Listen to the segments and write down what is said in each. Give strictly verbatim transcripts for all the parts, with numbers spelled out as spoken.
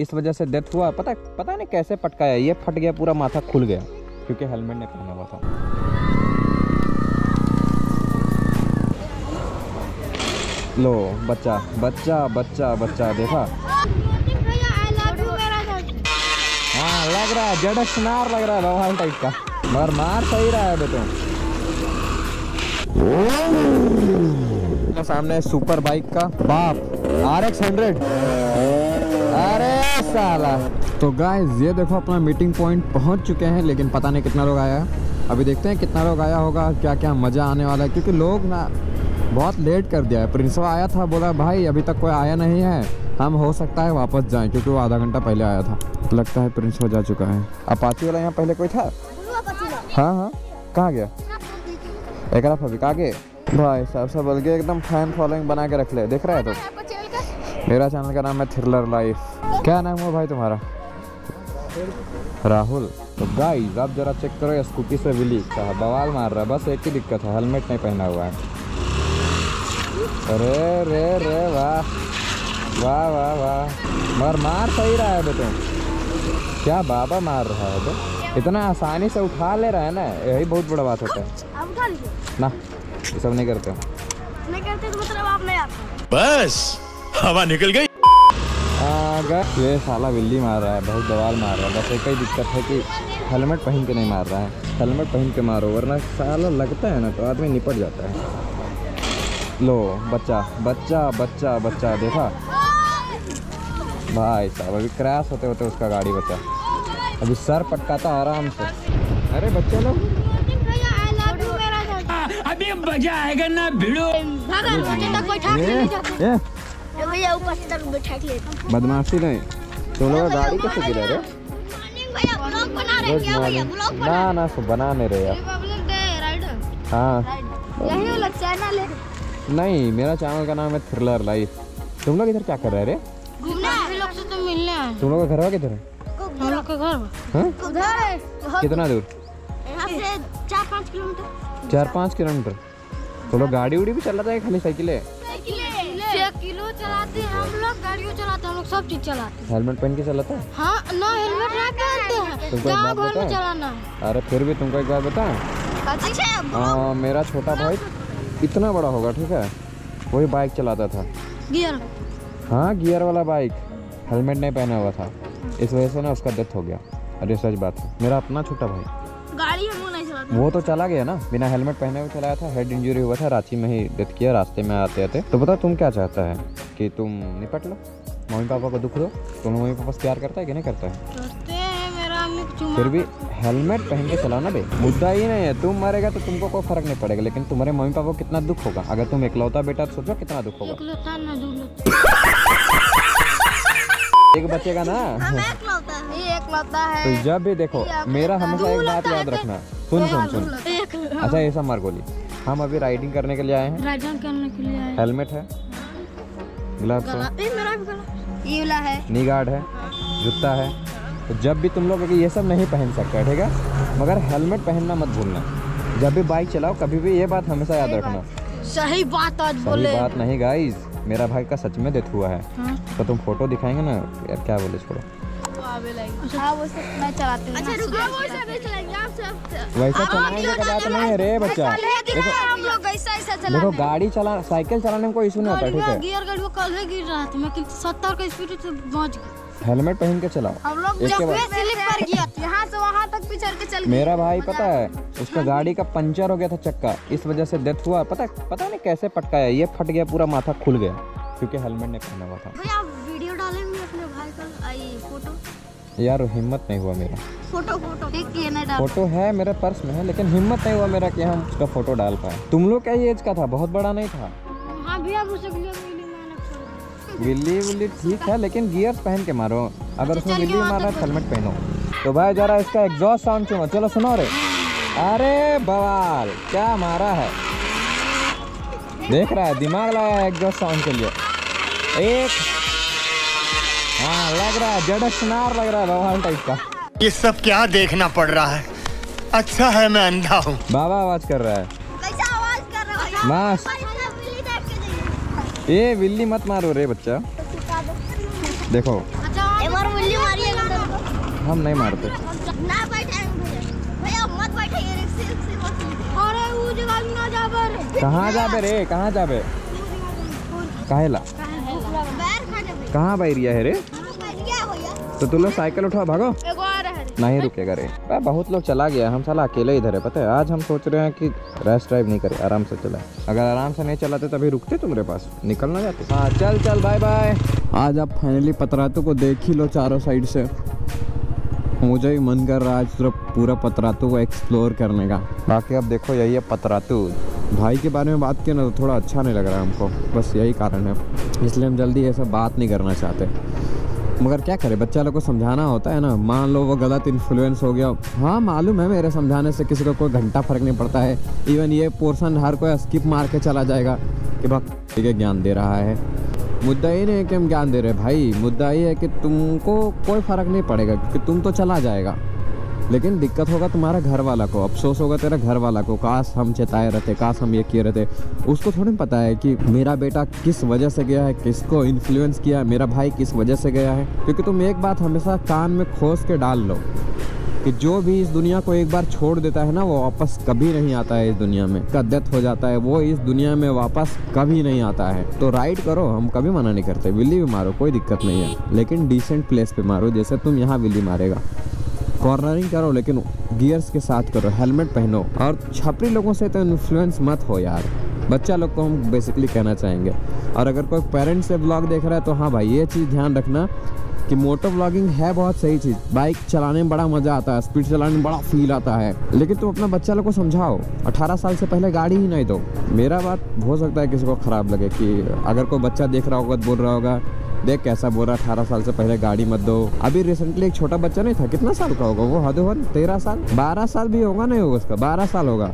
इस वजह से डेथ हुआ। पता पता नहीं कैसे पटकाया, ये फट गया, पूरा माथा खुल गया क्योंकि हेलमेट नहीं पहना हुआ था। लो बच्चा बच्चा बच्चा बच्चा देखा, हाँ लग रहा है जड़ सुनार लग रहा है भगवान टाइप का, मगर मार सही रहा है बेटो। सामने सुपर बाइक का बाप आर एक्स हंड्रेड। अरे साला, तो गाइस ये देखो अपना मीटिंग पॉइंट पहुंच चुके हैं, लेकिन पता नहीं कितना लोग आया। अभी देखते हैं कितना लोग आया होगा, क्या क्या मज़ा आने वाला है, क्योंकि लोग ना बहुत लेट कर दिया है। प्रिंसिपल आया था, बोला भाई अभी तक कोई आया नहीं है, हम हो सकता है वापस जाएं, क्योंकि वो आधा घंटा पहले आया था। लगता है प्रिंसिपल जा चुका है। अपाची वाला यहाँ पहले कोई था? हाँ हाँ, कहाँ गया? एक अभी कहाँ गए भाई साहब, सब बल्कि एकदम फैन फॉलोइंग बना के रख ले। देख रहे हैं तो मेरा चैनल का नाम है थ्रिलर लाइफ। क्या नाम हुआ भाई तुम्हारा? राहुल। तो गाइस आप जरा चेक करो, ये स्कूटी से विली का बवाल मार रहा है, बस एक ही दिक्कत है हेलमेट नहीं पहना हुआ है। अरे रे रे वाह वाह वाह वाह, मगर मार सही रहा है बेटे, क्या बाबा मार रहा है तो इतना आसानी से उठा ले रहा है ना, यही बहुत बड़ा बात होता है ना। ये सब नहीं करते नहीं करते तो मतलब आप नहीं आते, बस हवा निकल गई। ये साला बिल्ली मार रहा है, बहुत बवाल मार रहा है, बस एक ही दिक्कत है कि हेलमेट पहन के नहीं मार रहा है। हेलमेट पहन के मारो वरना साला लगता है ना तो आदमी निपट जाता है। लो बच्चा बच्चा बच्चा बच्चा देखा भाई साहब, अभी क्रैश होते होते उसका गाड़ी बचा, अभी सर पटकाता आराम से। अरे बच्चे लोग अभी मजा आएगा ना भिड़ो, भैया ऊपर से तक बैठा के बदमाशी नहीं। तुम लोग गाड़ी कैसे गिरा रहे? भैया ब्लॉग बना रहे क्या? भैया ब्लॉग बना ना ना सब बना नहीं रहे यार। हाँ यही वाला चैनल है? नहीं, मेरा चैनल का नाम है थ्रिलर लाइफ। तुम लोग इधर क्या कर रहे रे? घूमना, हम लोग से तो मिलने आए। तुम लोग का घर किधर है? हम लोग का घर हां उधर है। कितना दूर? यहां से चार पाँच किलोमीटर। चार पाँच किलोमीटर? तुम लोग गाड़ी उड़ी भी चलाते हैं खाली साइकिल है? किलो चलाते हैं हम लोग, गाड़ियों चलाते हैं हम लोग, सब चीज चलाते हैं। हेलमेट पहन के चलाते हैं? हाँ ना हेलमेट नहीं पहनते हैं, गाँव घर में चलाना है। अरे फिर भी तुमको एक बात बताएं, मेरा छोटा भाई इतना बड़ा होगा ठीक है, वही बाइक चलाता था गियर, हाँ गियर वाला बाइक, हेलमेट नहीं पहना हुआ था, इस वजह से ना उसका डेथ हो गया। अरे सच बात है, मेरा अपना छोटा भाई गाड़ी हम नहीं चलाते, वो तो चला गया ना बिना हेलमेट पहने हुए चलाया था, हेड इंजरी हुआ था, रांची में ही डेथ किया रास्ते में आते आते। तो बता तुम क्या चाहता है कि तुम निपट लो, मम्मी पापा को दुख दो? तुम मम्मी पापा से प्यार करता है कि नहीं करता है? करते हैं, मेरा मम्मी, फिर भी हेलमेट पहन के चलाना बे, मुद्दा ही नहीं है। तुम मरेगा तो तुमको कोई फर्क नहीं पड़ेगा, लेकिन तुम्हारे मम्मी पापा को कितना दुख होगा। अगर तुम इकलौता बेटा तो सोचो कितना दुख होगा, एक बच्चे का ना है। तो जब भी देखो मेरा हमेशा एक बात याद रखना, सुन सुन सुन अच्छा ये सब मारगोली, हम अभी राइडिंग करने के लिए आए हैं, राइडिंग करने के लिए आए, हेलमेट है, ग्लव्स है, नी गार्ड है, जूता है। तो जब भी तुम लोग ये सब नहीं पहन सकते ठीक है, मगर हेलमेट पहनना मत भूलना, जब भी बाइक चलाओ कभी भी ये बात हमेशा याद रखना। सही बात आज बोले, बात नहीं गाइस, मेरा भाई का सच में डेथ हुआ है। हाँ? तो तुम फोटो दिखाएंगे ना यार, क्या बोले छोड़ो। हाँ वो सब मैं चलाते हैं। अच्छा रुको, वो सब भी चलाएंगे आप सब। वैसा चलाने की बात नहीं है रे बच्चा, देखो हम लोग ऐसा ऐसा चला, देखो गाड़ी चला, साइकिल चलाने में कोई इशू नहीं होता ठीक है। गियर गाड़ी वो कल ही गिर रहा था, मैं सत्तर का स्पीड से पहुंच गई। हेलमेट पहन के चलाओ। हम लोग जब स्लिप पर गिरा यहां से वहां तक पिचर के चल गए। मेरा भाई पता है उसका गाड़ी का पंचर हो गया था चक्का, इस वजह से डेथ हुआ। पता पता नहीं कैसे पटकाया, ये फट गया, पूरा माथा खुल गया क्योंकि हेलमेट नहीं पहना हुआ था। भैया वीडियो डालेंगे अपने भाई का, आई फोटो यार हिम्मत नहीं हुआ मेरा, फोटो फोटो एक फोटो है मेरे पर्स में है, लेकिन हिम्मत नहीं हुआ मेरा कि हम उसका फोटो डाल पाए। तुम लोग क्या एज का था? बहुत बड़ा नहीं था। हाँ भैया बिल्ली बिल्ली ठीक है, लेकिन गियर्स पहन के मारो, अगर उसमें बिल्ली मारना है हेलमेट पहनो। तो भाई जरा इसका एग्जॉस्ट साउंड सुनो, चलो सुनो रे। अरे बवाल क्या मारा है, देख रहा है दिमाग लगाया है एग्जॉस्ट साउंड के लिए। एक हाँ लग रहा है जड़ सुनार लग रहा है भगवान टाइप का। ये सब क्या देखना पड़ रहा है, अच्छा है मैं अंधा हूँ। बाबा आवाज कर रहा है, आवाज कर रहा है। ये बिल्ली मत मारो रे बच्चा, देखो हम नहीं मारते ना भैया, मत बैठे ये रिक्शे से मत। अरे वो जगह ना जाबे रे, कहां जाबे रे, कहां जाबे, काहेला कहां बैरिया है रे? तो तुम लोग साइकिल उठा भागो, नहीं रुकेगा रे। बहुत लोग चला गया, हम साला अकेले इधर है पता है। आज हम सोच रहे हैं कि रैश ड्राइव नहीं करें, आराम से चलाएं। अगर आराम से नहीं चलाते तभी रुकते, तुम्हारे पास निकल ना जाते। हाँ चल चल बाय बाय। आज आप फाइनली पतरातू को देख ही लो चारों साइड से। मुझे ही मन कर रहा है आज पूरा पतरातू को एक्सप्लोर करने का। बाकी अब देखो यही है पतरातू। भाई के बारे में बात किया ना तो थोड़ा अच्छा नहीं लग रहा है हमको, बस यही कारण है, इसलिए हम जल्दी ऐसा बात नहीं करना चाहते। मगर क्या करें, बच्चा लोग को समझाना होता है ना। मान लो वो गलत इन्फ्लुएंस हो गया। हाँ मालूम है मेरे समझाने से किसी को कोई घंटा फर्क नहीं पड़ता है। इवन ये पोर्शन हर कोई स्किप मार के चला जाएगा कि भाई ज्ञान दे रहा है। मुद्दा ये नहीं है कि हम ज्ञान दे रहे भाई, मुद्दा ये है कि तुमको कोई फ़र्क नहीं पड़ेगा क्योंकि तुम तो चला जाएगा, लेकिन दिक्कत होगा तुम्हारा घर वाला को, अफसोस होगा तेरा घर वाला को। काश हम चेताए रहते, काश हम ये किए रहते। उसको थोड़ी पता है कि मेरा बेटा किस वजह से गया है, किसको इन्फ्लुएंस किया है, मेरा भाई किस वजह से गया है। क्योंकि तुम एक बात हमेशा कान में खोस के डाल लो कि जो भी इस दुनिया को एक बार छोड़ देता है ना, वो वापस कभी नहीं आता है इस दुनिया में। उसका डेथ हो जाता है, वो इस दुनिया में वापस कभी नहीं आता है। तो राइड करो, हम कभी मना नहीं करते। विल्ली भी मारो, कोई दिक्कत नहीं है, लेकिन डिसेंट प्लेस पे मारो, जैसे तुम यहाँ विल्ली मारेगा। कॉर्नरिंग करो लेकिन गियर्स के साथ करो, हेलमेट पहनो, और छपरी लोगों से तो इन्फ्लुएंस मत हो यार, बच्चा लोग को हम बेसिकली कहना चाहेंगे। और अगर कोई पेरेंट्स से ब्लॉग देख रहा है तो हाँ भाई ये चीज़ ध्यान रखना कि मोटर ब्लॉगिंग है बहुत सही चीज़, बाइक चलाने में बड़ा मज़ा आता है, स्पीड चलाने में बड़ा फील आता है, लेकिन तुम अपना बच्चा लोग को समझाओ। अठारह साल से पहले गाड़ी ही नहीं दो। मेरा बात हो सकता है किसी को ख़राब लगे कि अगर कोई बच्चा देख रहा होगा तो बोल रहा होगा देख कैसा बोल रहा, अठारह साल से पहले गाड़ी मत दो। अभी रिसेंटली एक छोटा बच्चा नहीं था, कितना साल का होगा वो, हदो हद तेरह साल बारह साल भी होगा, नहीं होगा उसका बारह साल होगा,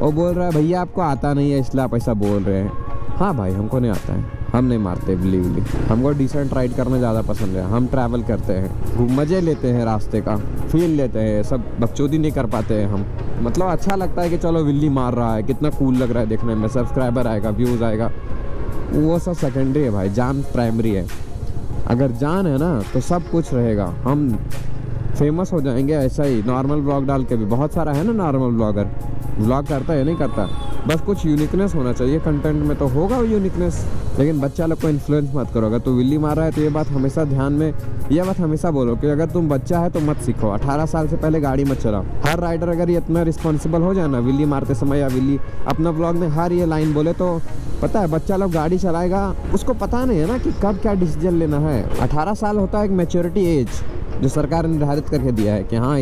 वो बोल रहा है भैया आपको आता नहीं है इसलिए आप ऐसा बोल रहे हैं। हाँ भाई हमको नहीं आता है, हम नहीं मारते बिल्ली उल्ली, हमको डिसेंट राइड करना ज़्यादा पसंद है। हम ट्रैवल करते हैं, मज़े लेते हैं, रास्ते का फील लेते हैं, सब बकचोदी नहीं कर पाते हैं हम। मतलब अच्छा लगता है कि चलो बिल्ली मार रहा है, कितना कूल लग रहा है देखने में, सब्सक्राइबर आएगा, व्यूज़ आएगा, वो सब सेकेंडरी है भाई, जान प्राइमरी है। अगर जान है ना तो सब कुछ रहेगा, हम फेमस हो जाएंगे ऐसा ही नॉर्मल ब्लॉग डाल के भी। बहुत सारा है ना नॉर्मल ब्लॉगर, ब्लॉग करता है नहीं करता, बस कुछ यूनिकनेस होना चाहिए कंटेंट में, तो होगा यूनिकनेस। लेकिन बच्चा लोग को इन्फ्लुएंस मत करो। अगर तू विल्ली मार रहा है तो ये बात हमेशा ध्यान में, यह बात हमेशा बोलो कि अगर तुम बच्चा है तो मत सीखो, अठारह साल से पहले गाड़ी मत चलाओ। हर राइडर अगर ये इतना रिस्पॉन्सिबल हो जाए ना विल्ली मारते समय, या विल्ली अपना ब्लॉग में हर ये लाइन बोले, तो पता है बच्चा लोग गाड़ी चलाएगा, उसको पता नहीं है ना कि कब क्या डिसीजन लेना है। अठारह साल होता है एक मैच्योरिटी एज, जो सरकार ने निर्धारित करके दिया है कि हाँ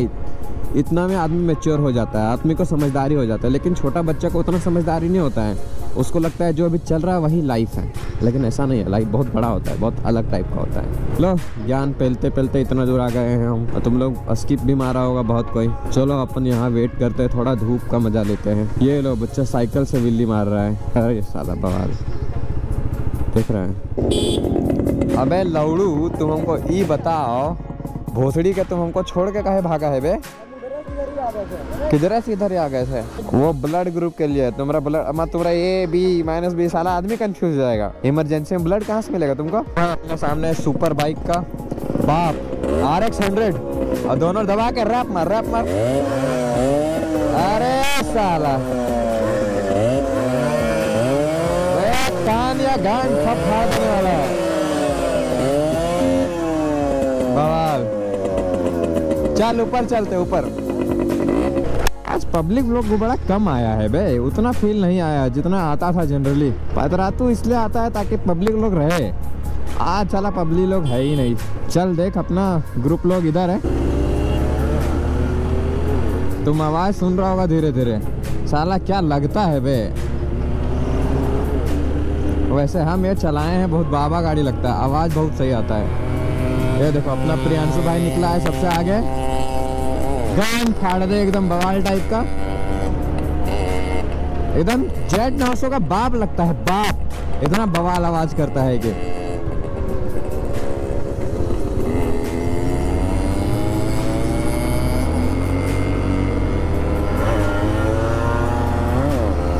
इतना में आदमी मैच्योर हो जाता है, आदमी को समझदारी हो जाता है। लेकिन छोटा बच्चा को उतना समझदारी नहीं होता है, उसको लगता है जो अभी चल रहा है वही लाइफ है, लेकिन ऐसा नहीं है। लाइफ बहुत बड़ा होता है, बहुत अलग टाइप का होता है। लो ज्ञान फैलते फैलते इतना दूर आ गए हैं हम, और तुम लोग स्किप भी मारा होगा बहुत कोई। चलो अपन यहाँ वेट करते हैं, थोड़ा धूप का मजा लेते हैं। ये लो बच्चा साइकिल से बिल्ली मार रहा है, अरे साला बवाल देख रहे हैं। अबे लौड़ू तुम हमको ये बताओ, भोसड़ी के तुम हमको छोड़ के कहे भागा है बे, किधर से इधर ही आ गए थे? वो ब्लड ग्रुप के लिए तुम्हारा ब्लड, अमा तुम्हारा ए बी माइनस बी, साला आदमी कंफ्यूज हो जाएगा। इमरजेंसी में ब्लड कहाँ से मिलेगा तुमको? अपने सामने सुपर बाइक का बाप आर एक्स हंड्रेड, और दोनों दबा के रैप मार रैप मार। अरे साला कान या गांड सब फाड़ने वाला बवाल। चल ऊपर चलते ऊपर। आज पब्लिक लोग को बड़ा कम आया है बे, उतना फील नहीं आया जितना आता था जनरली। पतरातू इसलिए आता है ताकि पब्लिक लोग रहे, आज चला पब्लिक लोग है ही नहीं। चल देख अपना ग्रुप लोग इधर है, तुम आवाज़ सुन रहा होगा धीरे धीरे। साला क्या लगता है बे, वैसे हम ये चलाए हैं बहुत बाबा गाड़ी लगता है, आवाज़ बहुत सही आता है। ये देखो अपना प्रियांशु भाई निकला है सबसे आगे, गान फाड़ दे एकदम बवाल टाइप का, एकदम जेट नौ सौ का बाप लगता है, बाप इतना बवाल आवाज करता है कि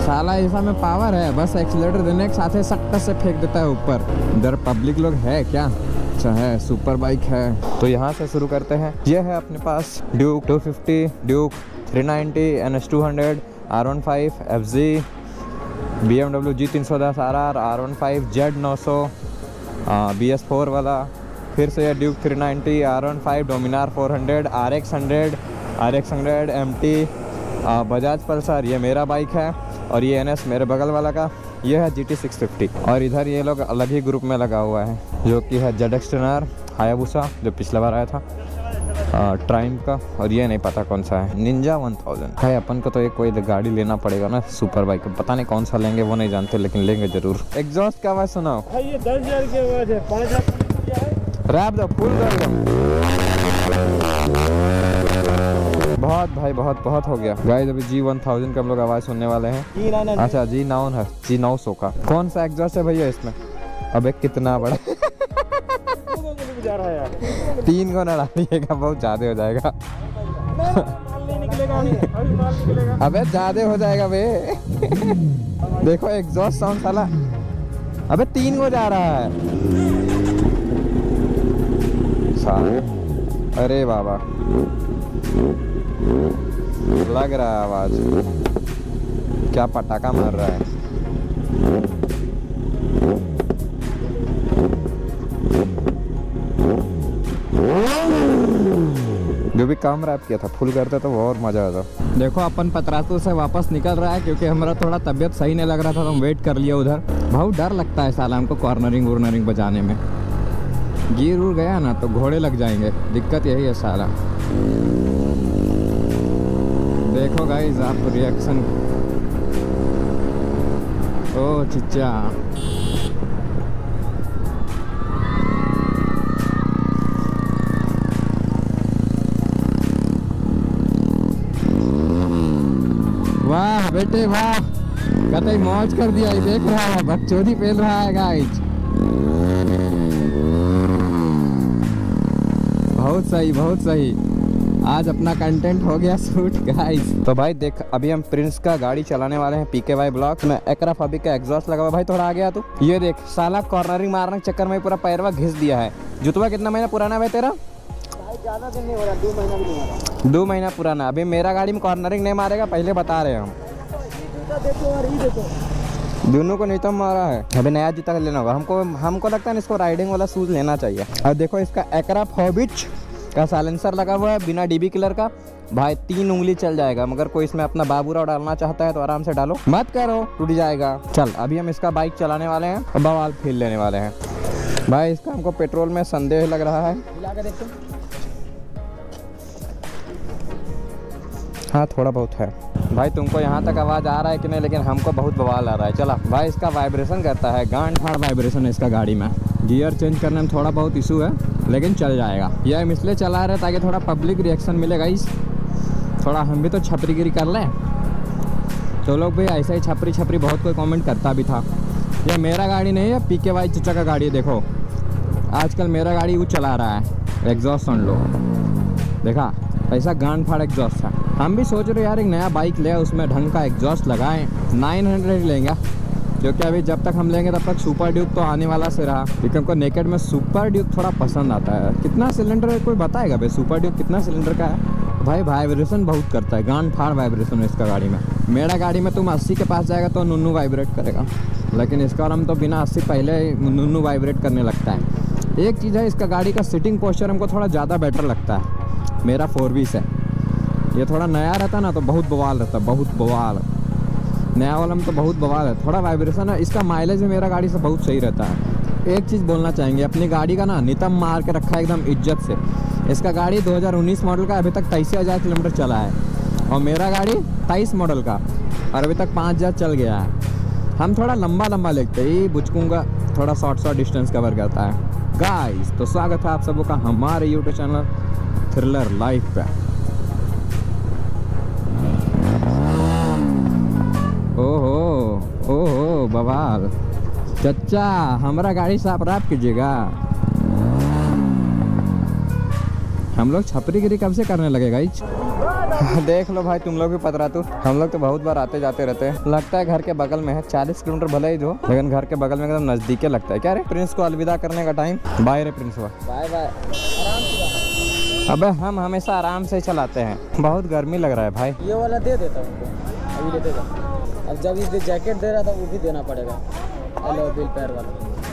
साला ऐसा में पावर है, बस एक्सीलरेटर देने के साथ ही सट्टा से फेंक देता है ऊपर। इधर पब्लिक लोग है क्या? अच्छा है, सुपर बाइक है। तो यहाँ से शुरू करते हैं। ये है अपने पास Duke two fifty, Duke three ninety, N S two hundred, R fifteen, F G, B M W G तीन सौ दस, R R, R fifteen, Z नौ सौ, बी एस फोर वाला, फिर से यह Duke three ninety, R fifteen, Dominar four hundred, R X hundred, R X hundred M T, Bajaj Pulsar, ये मेरा बाइक है, और ये एन एस मेरे बगल वाला का, ये है जी टी सिक्स फिफ्टी। और इधर ये लोग अलग ही ग्रुप में लगा हुआ है, जो कि है जेड एक्सटेनर, हायाबुसा जो पिछला बार आया था, ट्राइम का, और ये नहीं पता कौन सा है, निंजा वन थाउजेंड है। अपन को तो एक कोई गाड़ी लेना पड़ेगा ना, सुपर बाइक, पता नहीं कौन सा लेंगे वो नहीं जानते, लेकिन लेंगे जरूर। एग्जॉस्ट का आवाज़ सुनाओ, रैप दो, फुल कर दो। बहुत भाई, बहुत बहुत हो गया गाइस। अभी जी वन थाउजेंड का हम लोग आवाज़ सुनने वाले हैं। अच्छा, जी नाउन है, जी नौ सौ का कौन सा एग्जॉस्ट है भैया इसमें? अबे कितना बड़ा जा रहा है यार, तीन को नड़ा दिएगा, बहुत ज़्यादा हो जाएगा। अबे ज़्यादा हो जाएगा बे देखो एग्जॉस्ट साउंड साला, अबे तीन को जा रहा है साहब, अरे बाबा लग रहा है आवाज, क्या पटाखा मार रहा है। जो भी काम रैप किया था फुल करते तो और मजा आता। देखो अपन पतरातू से वापस निकल रहा है, क्योंकि हमारा थोड़ा तबीयत सही नहीं लग रहा था, तो हम वेट कर लिया उधर। बहुत डर लगता है साला हमको कॉर्नरिंग वॉर्नरिंग बजाने में, गिर उड़ गया ना तो घोड़े लग जाएंगे, दिक्कत यही है सारा। देखो गाइस आप रिएक्शन, ओ चिच्चा, वाह बेटे वाह, कतई मौज कर दिया। देख रहा है बकचोदी पेल रहा है गाइस, बहुत सही बहुत सही, आज अपना कंटेंट हो गया शूट गाइस। तो भाई देख, अभी हम प्रिंस का गाड़ी चलाने वाले हैं पीके वाई ब्लॉक में। एकरा फबी का एग्जॉस्ट लगा हुआ भाई, थोड़ा आ गया तू। ये देख साला कॉर्नरिंग मारने के चक्कर में पूरा पैरवा घिस दिया है। जुतवा कितना महीना पुराना है तेरा? ज़्यादा दिन नहीं हो रहा, दो महीना भी नहीं हो रहा, दो महीना पुराना। अभी मेरा गाड़ी में कॉर्नरिंग नहीं मारेगा, पहले बता रहे हम। दोनों को नीतम मारा है, अभी नया जूता लेना होगा हमको। हमको लगता है ना इसको राइडिंग वाला शूज लेना चाहिए। और देखो इसका एकरा फॉबिच का साइलेंसर लगा हुआ है, बिना डीबी किलर का भाई, तीन उंगली चल जाएगा। मगर कोई इसमें अपना बाबूराव डालना चाहता है तो आराम से डालो, मत करो टूट जाएगा। चल अभी हम इसका बाइक चलाने वाले हैं और बवाल फील लेने वाले हैं भाई। इसका हमको पेट्रोल में संदेह लग रहा है। हाँ थोड़ा बहुत है भाई, तुमको यहाँ तक आवाज़ आ रहा है कि नहीं, लेकिन हमको बहुत बवाल आ रहा है। चला भाई, इसका वाइब्रेशन करता है, गांड फाड़ वाइब्रेशन है इसका गाड़ी में। गियर चेंज करने में थोड़ा बहुत इशू है, लेकिन चल जाएगा। यह हम इसलिए चला रहे ताकि थोड़ा पब्लिक रिएक्शन मिलेगा इस, थोड़ा हम भी तो छपरीगिरी कर लें। तो लोग भाई ऐसा ही छपरी छपरी बहुत कोई कमेंट करता भी था। यह मेरा गाड़ी नहीं है, पीके वाई चचा का गाड़ी है। देखो आजकल मेरा गाड़ी वो चला रहा है, एग्जॉस्ट सुन लो, देखा ऐसा गांड फाड़ एग्जॉस्ट है। हम भी सोच रहे यार एक नया बाइक ले, उसमें ढंग का एग्जॉस्ट लगाएं। नाइन हंड्रेड ही लेंगे, क्योंकि अभी जब तक हम लेंगे तब तक सुपर ड्यूक तो आने वाला से रहा, क्योंकि हमको नेकेड में सुपर ड्यूक थोड़ा पसंद आता है। कितना सिलेंडर है कोई बताएगा भाई? सुपर ड्यूक कितना सिलेंडर का है भाई? वाइब्रेशन बहुत करता है, गांड फाड़ वाइब्रेशन है इसका गाड़ी में। मेरा गाड़ी में तुम अस्सी के पास जाएगा तो नुनू वाइब्रेट करेगा, लेकिन इसका हम तो बिना अस्सी पहले नुनू वाइब्रेट करने लगता है। एक चीज़ है, इसका गाड़ी का सिटिंग पोस्चर हमको थोड़ा ज़्यादा बेटर लगता है। मेरा फोर वी है, ये थोड़ा नया रहता ना तो बहुत बवाल रहता, बहुत बवाल। नया वाला में तो बहुत बवाल है, थोड़ा वाइब्रेशन है। इसका माइलेज मेरा गाड़ी से बहुत सही रहता है। एक चीज़ बोलना चाहेंगे, अपनी गाड़ी का ना नितम मार के रखा है एकदम इज्जत से। इसका गाड़ी दो हज़ार उन्नीस मॉडल का, अभी तक तेईस हज़ार किलोमीटर चला है, और मेरा गाड़ी तेईस मॉडल का, और अभी तक पाँच हज़ार चल गया है। हम थोड़ा लंबा लंबा लेते ही बुचकूँगा, थोड़ा शॉर्ट शॉर्ट डिस्टेंस कवर करता है गाइस। तो स्वागत है आप सबों का हमारे यूट्यूब चैनल थ्रिलर लाइफ पर। ओहो बवाल चच्चा, हमारा गाड़ी साफ राफ कीजिएगा। हम लोग छपरीगिरी कब से करने लगे गाइस? देख लो भाई तुम लोग भी पतरातू। हम लोग तो बहुत बार आते जाते रहते हैं, लगता है घर के बगल में है। चालीस किलोमीटर भले ही दो, लेकिन घर के बगल में एकदम नजदीके लगता है। क्या रे प्रिंस को अलविदा करने का time. Bye Ray Prince, bye bye. अबे हम हमेशा आराम से चलाते हैं, बहुत गर्मी लग रहा है भाई। ये वाला दे देता हूँ अभी, लेते जा। अब जब ये जैकेट दे रहा था वो भी देना पड़ेगा, अलॉय व्हील पैर वाला।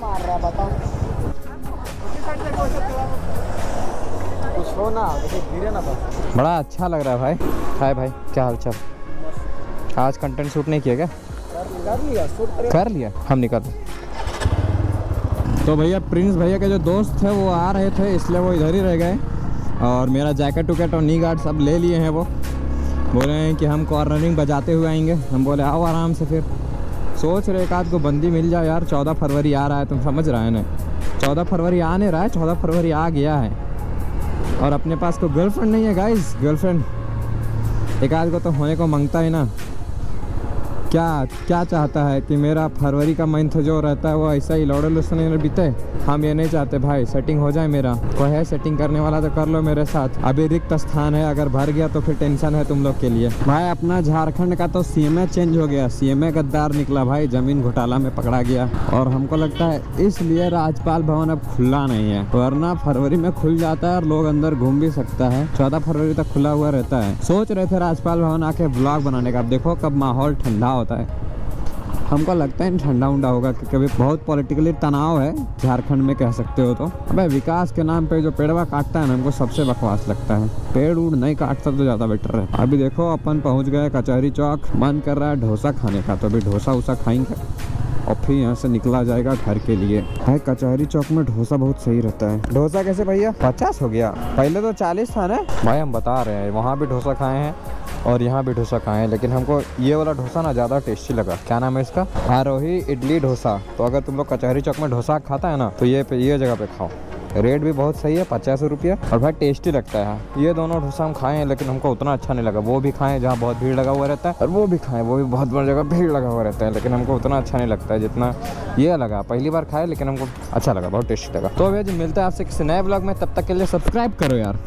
मार रहा बताओ कुछ हो ना, धीरे ना बस। बड़ा अच्छा लग रहा है भाई। हाय भाई क्या हाल चाल। आज कंटेंट शूट नहीं किया क्या? कर लिया, शूट कर लिया। हम निकल रहे। तो भैया प्रिंस भैया के जो दोस्त थे वो आ रहे थे, इसलिए वो इधर ही रह गए। और मेरा जैकेट वैकेट और नी गार्ड सब ले लिए हैं। वो बोल रहे हैं कि हम कॉर्नरिंग बजाते हुए आएंगे। हम बोले आओ आराम से, फिर सोच रहे एक आध को बंदी मिल जाए यार। चौदह फरवरी आ रहा है, तुम समझ रहे हैं ना, चौदह फरवरी आने रहा है, चौदह फरवरी आ गया है। और अपने पास तो गर्लफ्रेंड नहीं है गाइस, गर्लफ्रेंड एक आध को तो होने को मांगता है ना। क्या क्या चाहता है कि मेरा फरवरी का मंथ जो रहता है वो ऐसा ही लौड़े लुसने में बीते। हम ये नहीं चाहते भाई, सेटिंग हो जाए। मेरा कोई है सेटिंग करने वाला तो कर लो मेरे साथ। अभी रिक्त स्थान है, अगर भर गया तो फिर टेंशन है तुम लोग के लिए। भाई अपना झारखंड का तो सीएमए चेंज हो गया, सीएमए गद्दार निकला भाई, जमीन घोटाला में पकड़ा गया। और हमको लगता है इसलिए राजपाल भवन अब खुला नहीं है, वरना फरवरी में खुल जाता है और लोग अंदर घूम भी सकता है। चौदह फरवरी तक खुला हुआ रहता है। सोच रहे थे राजपाल भवन आके ब्लॉग बनाने का, अब देखो कब माहौल ठंडा होता है। हमको लगता है ठंडा उंडा होगा कि कभी बहुत पॉलिटिकली तनाव है झारखंड में, कह सकते हो तो। अबे विकास के नाम पे जो पेड़वा काटता है ना, हमको सबसे बकवास लगता है। पेड़ उड़ नहीं काटता तो ज़्यादा बेटर है। अभी देखो अपन पहुंच गए कचहरी चौक, मन कर रहा है डोसा खाने का, तो अभी डोसा उसा खाएंगे और फिर यहाँ से निकला जाएगा घर के लिए। भाई कचहरी चौक में डोसा बहुत सही रहता है। डोसा कैसे भैया? पचास हो गया, पहले तो चालीस था ना भाई। हम बता रहे हैं वहाँ भी डोसा खाए हैं और यहाँ भी डोसा खाएँ, लेकिन हमको ये वाला डोसा ना ज़्यादा टेस्टी लगा। क्या नाम है इसका? आरोही इडली डोसा। तो अगर तुम लोग कचहरी चौक में डोसा खाता है ना तो ये ये जगह पे खाओ। रेट भी बहुत सही है, पचास रुपया, और भाई टेस्टी लगता है। ये दोनों डोसा हम खाएँ लेकिन हमको उतना अच्छा नहीं लगा। वो भी खाएँ जहाँ बहुत भीड़ लगा हुआ रहता है, और वो भी खाएँ वो भी बहुत बड़ी जगह भीड़ लगा हुआ रहता है, लेकिन हमको उतना अच्छा नहीं लगता है जितना ये लगा। पहली बार खाए लेकिन हमको अच्छा लगा, बहुत टेस्टी लगा। तो भैया जी मिलता है आपसे किसी नए ब्लॉग में, तब तक के लिए सब्सक्राइब करो यार।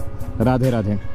राधे राधे।